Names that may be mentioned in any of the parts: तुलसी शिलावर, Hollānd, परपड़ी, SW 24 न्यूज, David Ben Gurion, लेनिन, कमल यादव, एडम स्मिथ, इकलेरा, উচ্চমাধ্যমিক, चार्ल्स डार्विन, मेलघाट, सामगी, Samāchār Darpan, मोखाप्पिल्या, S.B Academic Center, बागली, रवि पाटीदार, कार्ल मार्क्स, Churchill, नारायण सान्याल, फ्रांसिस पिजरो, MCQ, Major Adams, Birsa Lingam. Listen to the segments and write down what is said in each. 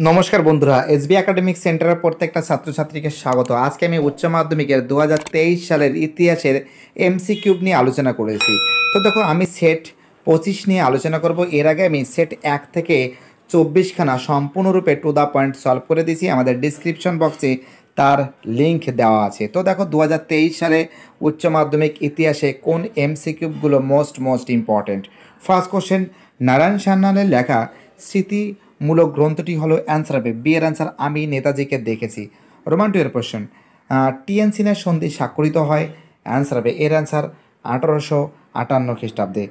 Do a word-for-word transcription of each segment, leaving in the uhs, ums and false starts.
नमस्कार बंधुरा S B academic centre प्रत्येक छात्र छात्री के स्वागत। आज के उच्च माध्यमिक दो हज़ार तेईस साल इतिहास एम सी किूब नहीं आलोचना करी। तो देखो हमें सेट पचिस नहीं आलोचना करब। एर आगे हमें सेट एक थेके चौबीस खाना सम्पूर्ण रूपे टू द पॉइंट सल्व कर दीजिए। हमारे डिस्क्रिपशन बक्से तार लिंक देवा आछे। तो देखो दो हज़ार तेईस साले उच्च माध्यमिक इतिहासे कौन एम सी किूबगुलो most most important. First question Narayan सान्यालेर लेखा स्मृति मूलक ग्रंथटी हलो अन्सार बी। बिएर अन्सार आमी नेताजी के देखेछि। रोमान टू एर प्रश्न टीएन सिन्हा सन्धि स्वाक्षरित हय अन्सार बी। एर अन्सार अठारोशो आठान्न ख्रीष्टाब्दे।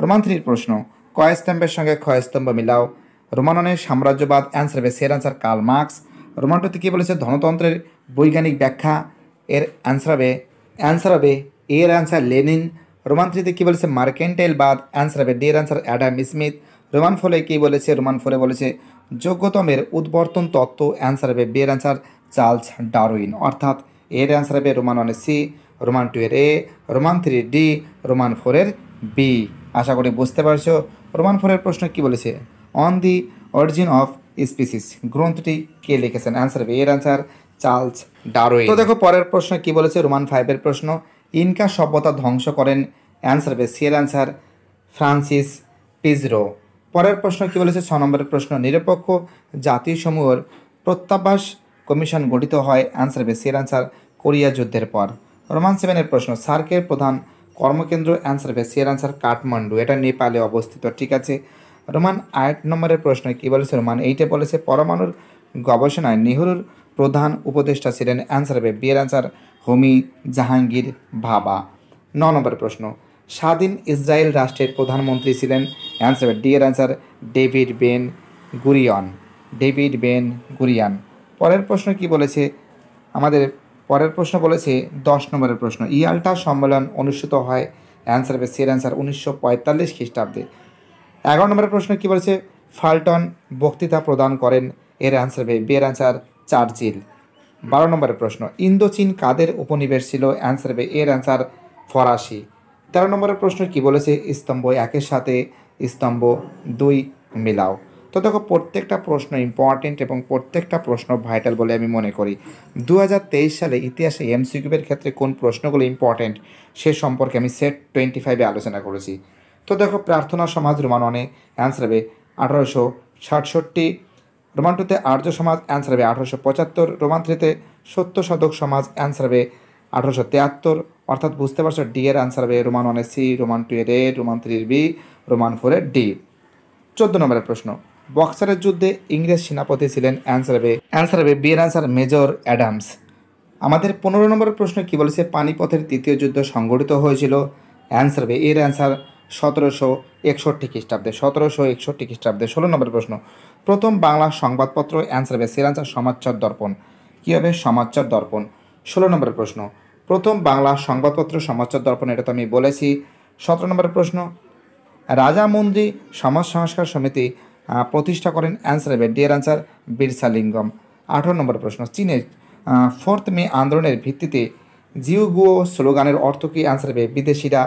रोमान थ्री प्रश्न कय स्तम्भेर संगे क्षय स्तम्भ मिलाओ। रोमान वन साम्राज्यवाद अन्सार बी। सेर अन्सार कार्ल मार्क्स। रोमान टू ते कि बोलेछे धनतंत्रेर वैज्ञानिक व्याख्या। एर अन्सार बी अन्सार बी। एर अन्सार लेनिन। रोमान थ्री ते कि बोलेछे मार्केंटाइलवाद अन्सार बी। डी एर अन्सार एडम स्मिथ। रोमान फोले कि बोलेछे रोमान फोले बोलेछे योग्यतमेर उत्वर्तन तत्व अन्सार बी। बी एर अन्सार चार्ल्स डार्विन। अर्थात एर answer B. Roman one C. Roman two एर A. Roman three D. Roman four एर बी। आशा करी बुझते पारछो। रोमान फोर एर प्रश्न कि बोलेछे on the origin of species ग्रंथटी के लिखेछेन अन्सार बी। एर अन्सार चार्ल्स डार्विन। तो देखो परेर प्रश्न कि बोलेछे रोमान फाइव एर प्रश्न इनका सभ्यता ध्वंस करेन अन्सार बी। सी एर अन्सार फ्रांसिस पिजरो। পরের প্রশ্ন কি বলেছে छ নম্বরের প্রশ্ন নিরপেক্ষ জাতিসমূহের প্রত্যাবাস কমিশন গঠিত হয় অ্যানসার বি। এর অ্যানসার কোরিয়া যুদ্ধের পর। রোমান सेवन এর প্রশ্ন সার্কের প্রধান কর্মকেন্দ্র অ্যানসার বি। এর অ্যানসার কাঠমান্ডু, এটা নেপালে অবস্থিত। ঠিক আছে। রোমান आठ নম্বরের প্রশ্ন কি বলেছে রোমান आठ এ বলেছে পরমাণুর গবেষণায় নেহরুর প্রধান উপদেষ্টা ছিলেন অ্যানসার বি। এর অ্যানসার হোমি জাহাঙ্গীর ভাবা। नौ নম্বরের প্রশ্ন স্বাধীন ইসরায়েল রাষ্ট্রের প্রধানমন্ত্রী ছিলেন आंसर बी। डी एर answer David Ben Gurion. David Ben Gurion. परेर प्रश्न कि बोलेछे आमादेर परेर प्रश्न बोलेछे दस नम्बर प्रश्न याल्टा सम्मेलन अनुष्ठित हय आंसर बी। सी एर आंसर उन्नीस सौ पैंतालिस ख्रीष्टाब्दे। एगारो नम्बर प्रश्न कि बोलेछे फाल्टन बक्तृता प्रदान करें एर आंसर बी। बी एर आंसर चार्चिल। बारो नम्बर प्रश्न इंदोचीन कादेर उपनिवेश छिलो आंसर बी। एर आंसर फरासी। तेरो नम्बर प्रश्न कि बोलेछे स्तम्भ एकेर साथे स्तम्भ दुई मिलाओ। तो देखो प्रत्येकटा प्रश्न इम्पर्टेंट एवं प्रत्येकटा प्रश्न भाइटाल बोले आमी मने करी। दो हज़ार तेईस साले इतिहासे एमसीक्यूर क्षेत्रे कोन प्रश्नगुलो इम्पर्टेंट से सम्पर्के आमी सेट टोन्टी फाइव आलोचना करेछि। तो देखो Prarthana Samaj Roman one answer B. अठारोशो सातषट्टी। रोमान टूते आर्य समाज आंसर बी। अठारोशो पचात्तर। रोमान थ्रीते सत्तर शतक समाज आंसर बी। अठारोशो तेहत्तर। अर्थात बुझते पारछो डी एर answer B. Roman one C. Roman two एर ए। रोमान थ्री एर बी। रोमान फोर एर डी। चौदह नम्बर प्रश्न बक्सारेर युद्धे इंग्रेज सेनापति छिलेन answer B. Answer B. B एर आंसर मेजर एडम्स। आमादेर पंद्रह नम्बर प्रश्न कि बोलेछे पानीपथेर तृतीय युद्ध संघटित हयेछिल आंसर बी। एर आंसर सतरशो एकषट्टी ख्रीष्टाब्दे। सतरशो एकषट्टी ख्रीष्टाब्दे। षोलो नम्बर प्रश्न प्रथम बांगला संबादपत्र आंसर बी। एर आंसर समाचार दर्पण। कि हबे समाचार दर्पण। षोलो नम्बर प्रश्न प्रथम बांगला संबादपत्र समाचार दर्पण, एटा तो आमि बोलेछि। सत्रह नम्बर प्रश्न राजा मंत्री समाज संस्कार समिति प्रतिष्ठा करें आंसर बी। डी एर आंसर बिरसा लिंगम। अठारह नम्बर प्रश्न चीन फोर्थ मे आंदोलन भित्तिते जिउगुओ स्लोगानेर अर्थ की आंसर बी। विदेशीरा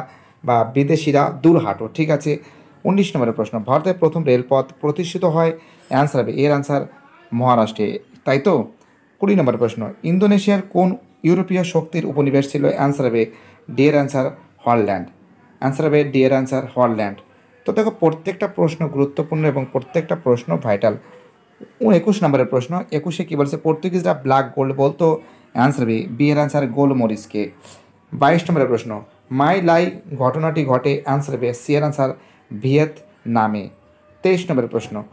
बा विदेशीरा दूर हाटो। ठीक है। उन्नीस नम्बर प्रश्न भारत में प्रथम रेलपथ प्रतिष्ठित है आंसर बी। एर आंसर महाराष्ट्रे, ताई तो। बीस नम्बर प्रश्न इंदोनेशियार कोन यूरोपीय शक्तिर उपनिवेश छिलो आंसर बी। डी एर answer Holland. Answer B. D एर आंसर हॉलैंड। तो देखो प्रत्येकटा प्रश्न गुरुत्वपूर्ण और प्रत्येकटा प्रश्न भाइटाल। एकुश नम्बर प्रश्न एकुशे कि बोलेछे पोर्तुगिजरा ब्लैक गोल्ड बोलतो आंसर बी। बी एर आंसर गोलमरिच के। बाईस नम्बर प्रश्न माई लाई घटनाटी घटे आंसर बी। सी एर आंसर भियेतनामे। तेईस नम्बर प्रश्न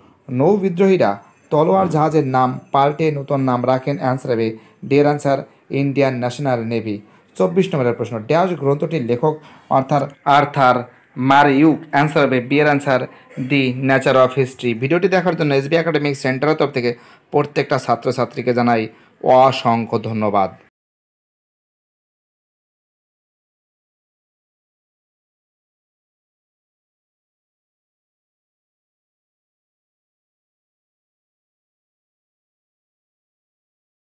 नौ विद्रोहीरा तलोयार जहाजेर नाम पाल्टे नूतन नाम राखें आंसर बी। डी एर आंसर इंडियन नैशनल नेवी। चौबीस नम्बर प्रश्न डैश ग्रंथटिर लेखक अर्थात आर्थर मार यूक आंसर बी। बी एर answer the nature of history. भिडियोटी देखार जन्य एस बी एकाडेमिक सेंटर तरफ थेके प्रत्येकटा छात्र छात्री के जानाई असंख्य धन्यवाद।